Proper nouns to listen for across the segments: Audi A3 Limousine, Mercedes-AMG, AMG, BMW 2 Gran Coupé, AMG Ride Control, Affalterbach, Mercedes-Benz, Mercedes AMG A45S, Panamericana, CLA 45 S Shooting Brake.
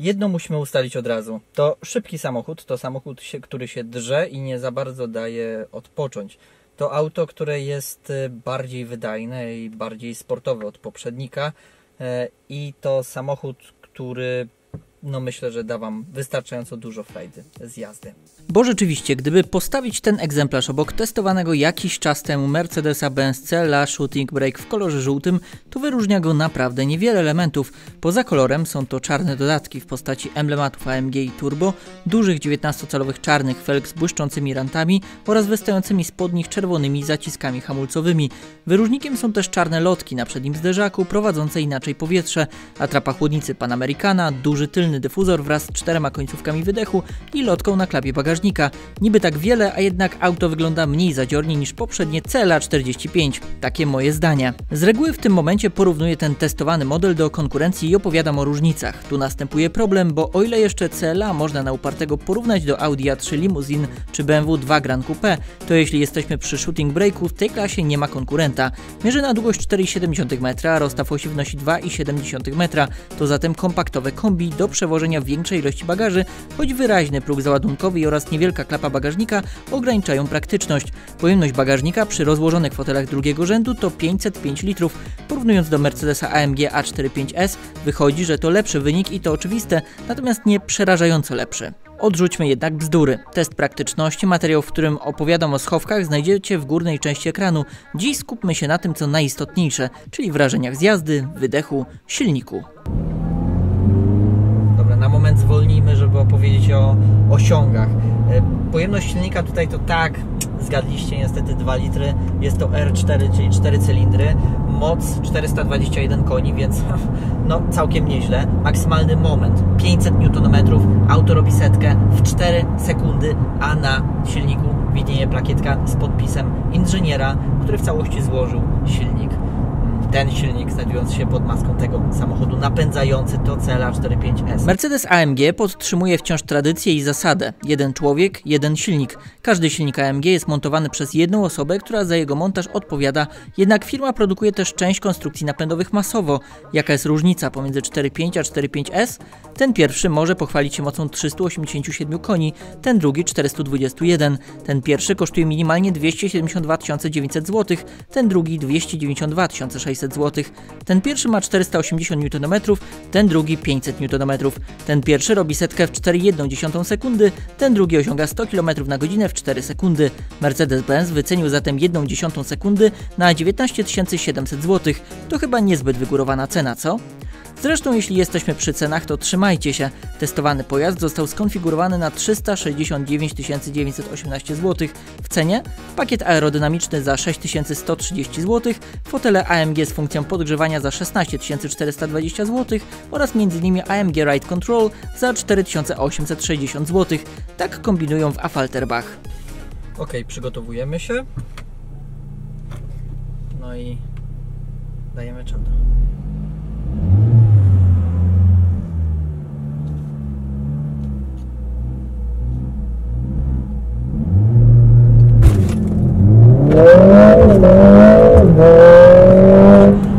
Jedno musimy ustalić od razu. To szybki samochód, to samochód, który się drze i nie za bardzo daje odpocząć. To auto, które jest bardziej wydajne i bardziej sportowe od poprzednika i to samochód, który no myślę, że da Wam wystarczająco dużo frajdy z jazdy. Bo rzeczywiście, gdyby postawić ten egzemplarz obok testowanego jakiś czas temu Mercedesa-Benz CLA Shooting Brake w kolorze żółtym, to wyróżnia go naprawdę niewiele elementów. Poza kolorem są to czarne dodatki w postaci emblematów AMG i Turbo, dużych 19-calowych czarnych felg z błyszczącymi rantami oraz wystającymi spod nich czerwonymi zaciskami hamulcowymi. Wyróżnikiem są też czarne lotki na przednim zderzaku prowadzące inaczej powietrze, atrapa chłodnicy Panamericana, duży tylny dyfuzor wraz z 4 końcówkami wydechu i lotką na klapie bagażnika. Niby tak wiele, a jednak auto wygląda mniej zadziornie niż poprzednie CLA 45. Takie moje zdanie. Z reguły w tym momencie porównuję ten testowany model do konkurencji i opowiadam o różnicach. Tu następuje problem, bo o ile jeszcze CLA można na upartego porównać do Audi A3 Limousine czy BMW 2 Gran Coupé, to jeśli jesteśmy przy Shooting Brake'u, w tej klasie nie ma konkurenta. Mierzy na długość 4,7 metra, rozstaw osi wynosi 2,7 metra. To zatem kompaktowe kombi do przewożenia większej ilości bagaży, choć wyraźny próg załadunkowy oraz niewielka klapa bagażnika ograniczają praktyczność. Pojemność bagażnika przy rozłożonych fotelach drugiego rzędu to 505 litrów. Porównując do Mercedesa AMG A45S wychodzi, że to lepszy wynik i to oczywiste, natomiast nie przerażająco lepszy. Odrzućmy jednak bzdury. Test praktyczności, materiał, w którym opowiadam o schowkach, znajdziecie w górnej części ekranu. Dziś skupmy się na tym, co najistotniejsze, czyli wrażeniach z jazdy, wydechu, silniku. Na moment zwolnijmy, żeby opowiedzieć o osiągach. Pojemność silnika tutaj to tak, zgadliście niestety 2 litry, jest to R4, czyli 4 cylindry, moc 421 koni, więc no całkiem nieźle. Maksymalny moment 500 Nm, auto robi setkę w 4 sekundy, a na silniku widnieje plakietka z podpisem inżyniera, który w całości złożył silnik. Ten silnik znajdujący się pod maską tego samochodu napędzający to CLA 45S. Mercedes AMG podtrzymuje wciąż tradycję i zasadę. Jeden człowiek, jeden silnik. Każdy silnik AMG jest montowany przez jedną osobę, która za jego montaż odpowiada. Jednak firma produkuje też część konstrukcji napędowych masowo. Jaka jest różnica pomiędzy 4.5 a 4.5S? Ten pierwszy może pochwalić się mocą 387 koni, ten drugi 421. Ten pierwszy kosztuje minimalnie 272 900 zł, ten drugi 292 600 zł. Ten pierwszy ma 480 Nm, ten drugi 500 Nm. Ten pierwszy robi setkę w 4,1 sekundy, ten drugi osiąga 100 km na godzinę w 4 sekundy. Mercedes-Benz wycenił zatem 1,1 sekundy na 19 700 zł. To chyba niezbyt wygórowana cena, co? Zresztą jeśli jesteśmy przy cenach, to trzymajcie się. Testowany pojazd został skonfigurowany na 369 918 zł. W cenie pakiet aerodynamiczny za 6130 zł, fotele AMG z funkcją podgrzewania za 16 420 zł oraz m.in. AMG Ride Control za 4860 zł. Tak kombinują w Affalterbach. Ok, przygotowujemy się. No i dajemy czadu.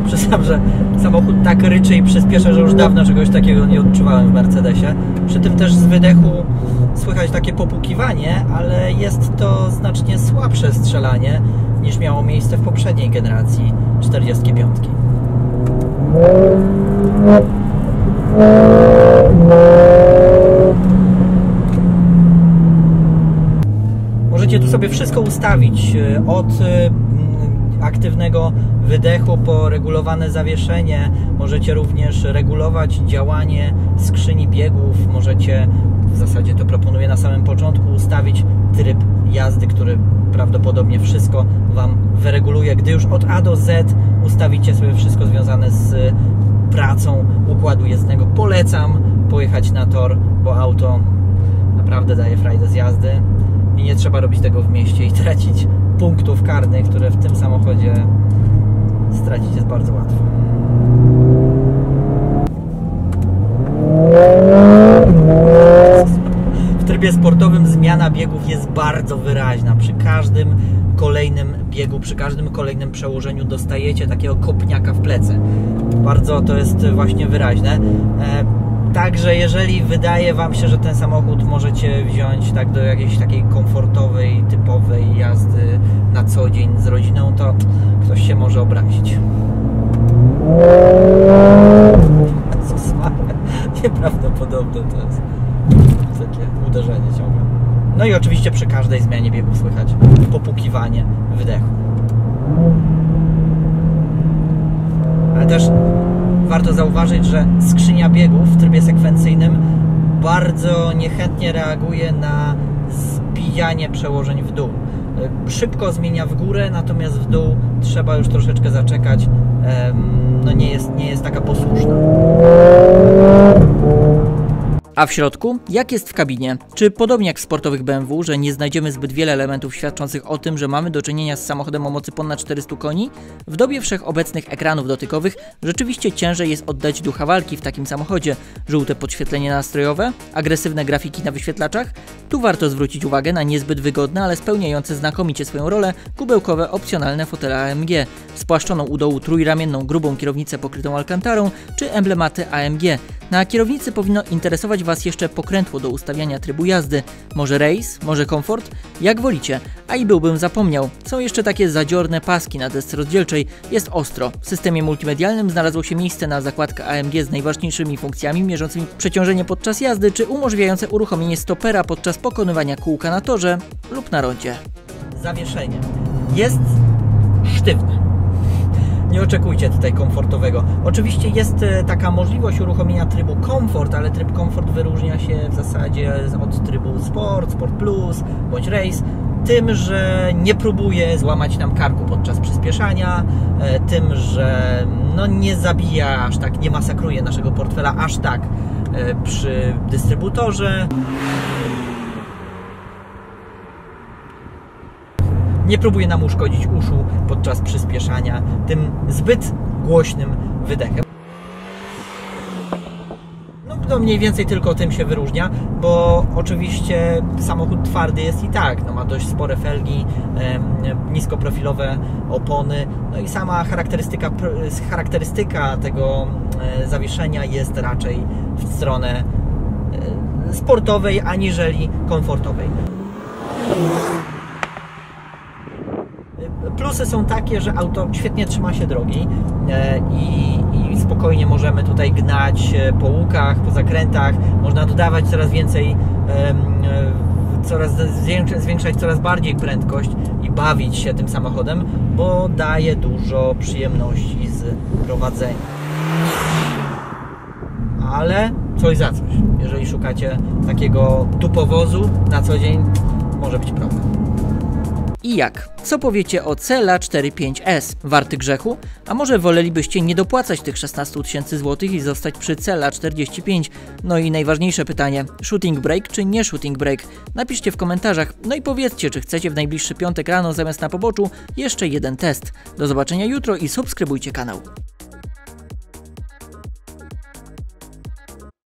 Przyznam, że samochód tak ryczy i przyspiesza, że już dawno czegoś takiego nie odczuwałem w Mercedesie. Przy tym też z wydechu słychać takie popukiwanie, ale jest to znacznie słabsze strzelanie niż miało miejsce w poprzedniej generacji 45. Możecie tu sobie wszystko ustawić, od aktywnego wydechu po regulowane zawieszenie. Możecie również regulować działanie skrzyni biegów. Możecie, w zasadzie to proponuję na samym początku, ustawić tryb jazdy, który prawdopodobnie wszystko Wam wyreguluje. Gdy już od A do Z ustawicie sobie wszystko związane z pracą układu jezdnego. Polecam pojechać na tor, bo auto naprawdę daje frajdę z jazdy i nie trzeba robić tego w mieście i tracić punktów karnych, które w tym samochodzie stracić jest bardzo łatwo. W trybie sportowym zmiana biegów jest bardzo wyraźna. Przy każdym kolejnym biegu, przy każdym kolejnym przełożeniu dostajecie takiego kopniaka w plecy. Bardzo to jest właśnie wyraźne. Także jeżeli wydaje Wam się, że ten samochód możecie wziąć tak do jakiejś takiej komfortowej, typowej jazdy na co dzień z rodziną, to ktoś się może obrazić. Jezus, nieprawdopodobne to jest. Takie uderzenie ciągle. No i oczywiście przy każdej zmianie biegu słychać popukiwanie wydechu. Ale też warto zauważyć, że skrzynia biegów w trybie sekwencyjnym bardzo niechętnie reaguje na zbijanie przełożeń w dół. Szybko zmienia w górę, natomiast w dół trzeba już troszeczkę zaczekać. No nie jest taka posłuszna. A w środku? Jak jest w kabinie? Czy podobnie jak w sportowych BMW, że nie znajdziemy zbyt wiele elementów świadczących o tym, że mamy do czynienia z samochodem o mocy ponad 400 koni? W dobie wszechobecnych ekranów dotykowych rzeczywiście ciężej jest oddać ducha walki w takim samochodzie. Żółte podświetlenie nastrojowe? Agresywne grafiki na wyświetlaczach? Tu warto zwrócić uwagę na niezbyt wygodne, ale spełniające znakomicie swoją rolę kubełkowe opcjonalne fotele AMG, spłaszczoną u dołu trójramienną grubą kierownicę pokrytą alkantarą czy emblematy AMG. Na kierownicy powinno interesować Was jeszcze pokrętło do ustawiania trybu jazdy. Może race, może komfort, jak wolicie. A i byłbym zapomniał. Są jeszcze takie zadziorne paski na desce rozdzielczej. Jest ostro. W systemie multimedialnym znalazło się miejsce na zakładkę AMG z najważniejszymi funkcjami mierzącymi przeciążenie podczas jazdy czy umożliwiające uruchomienie stopera podczas pokonywania kółka na torze lub na rondzie. Zawieszenie jest sztywne. Nie oczekujcie tutaj komfortowego. Oczywiście jest taka możliwość uruchomienia trybu komfort, ale tryb komfort wyróżnia się w zasadzie od trybu sport, sport plus bądź race tym, że nie próbuje złamać nam karku podczas przyspieszania, tym, że no nie zabija aż tak, nie masakruje naszego portfela aż tak przy dystrybutorze. Nie próbuje nam uszkodzić uszu podczas przyspieszania tym zbyt głośnym wydechem. No to mniej więcej tylko tym się wyróżnia, bo oczywiście samochód twardy jest i tak, no ma dość spore felgi, niskoprofilowe opony, no i sama charakterystyka tego zawieszenia jest raczej w stronę sportowej, aniżeli komfortowej. Plusy są takie, że auto świetnie trzyma się drogi i spokojnie możemy tutaj gnać po łukach, po zakrętach. Można dodawać coraz więcej, zwiększać coraz bardziej prędkość i bawić się tym samochodem, bo daje dużo przyjemności z prowadzenia. Ale coś za coś. Jeżeli szukacie takiego dupowozu na co dzień, może być problem. I jak? Co powiecie o CLA 45S? Warty grzechu? A może wolelibyście nie dopłacać tych 16 000 złotych i zostać przy CLA 45? No i najważniejsze pytanie, shooting brake czy nie shooting brake? Napiszcie w komentarzach, no i powiedzcie, czy chcecie w najbliższy piątek rano zamiast na poboczu jeszcze jeden test. Do zobaczenia jutro i subskrybujcie kanał.